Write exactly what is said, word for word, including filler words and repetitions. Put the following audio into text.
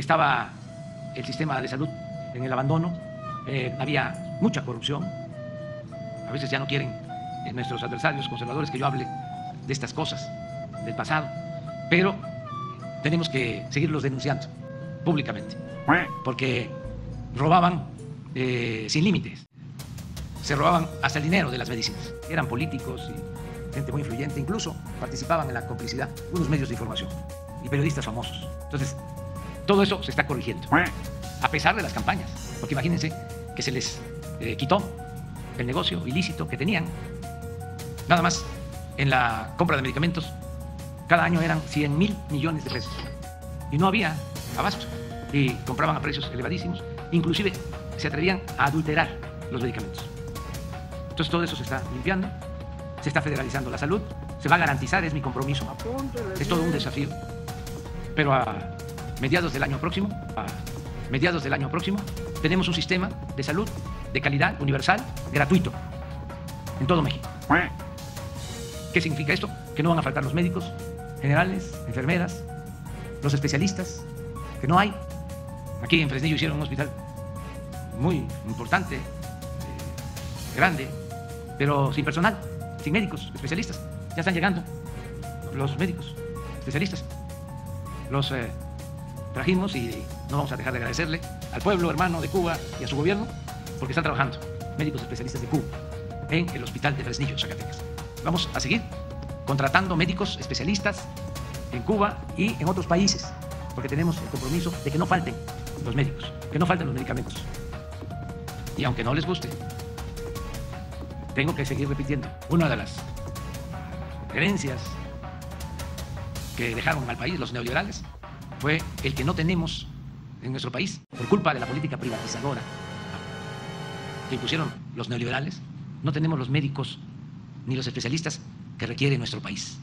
estaba el sistema de salud en el abandono, eh, había mucha corrupción. A veces ya no quieren eh, nuestros adversarios conservadores que yo hable de estas cosas del pasado, pero tenemos que seguirlos denunciando públicamente, porque robaban eh, sin límites, se robaban hasta el dinero de las medicinas. Eran políticos y gente muy influyente, incluso participaban en la complicidad unos medios de información y periodistas famosos. Entonces, todo eso se está corrigiendo, a pesar de las campañas, porque imagínense que se les eh, quitó el negocio ilícito que tenían. Nada más en la compra de medicamentos, cada año eran cien mil millones de pesos y no había abasto y compraban a precios elevadísimos, inclusive se atrevían a adulterar los medicamentos. Entonces todo eso se está limpiando, se está federalizando la salud, se va a garantizar, es mi compromiso, es todo un desafío, pero a mediados del año próximo, a mediados del año próximo, tenemos un sistema de salud de calidad, universal, gratuito, en todo México. ¿Qué significa esto? Que no van a faltar los médicos generales, enfermeras, los especialistas, que no hay. Aquí en Fresnillo hicieron un hospital muy importante, eh, grande, pero sin personal, sin médicos, especialistas. Ya están llegando los médicos, especialistas. Los eh, trajimos y no vamos a dejar de agradecerle al pueblo hermano de Cuba y a su gobierno, porque están trabajando médicos especialistas de Cuba en el hospital de Fresnillo, Zacatecas. Vamos a seguir contratando médicos especialistas en Cuba y en otros países, porque tenemos el compromiso de que no falten los médicos, que no falten los medicamentos. Y aunque no les guste, tengo que seguir repitiendo, una de las herencias que dejaron al país los neoliberales fue el que no tenemos en nuestro país, por culpa de la política privatizadora que impusieron los neoliberales, no tenemos los médicos ni los especialistas que requiere nuestro país.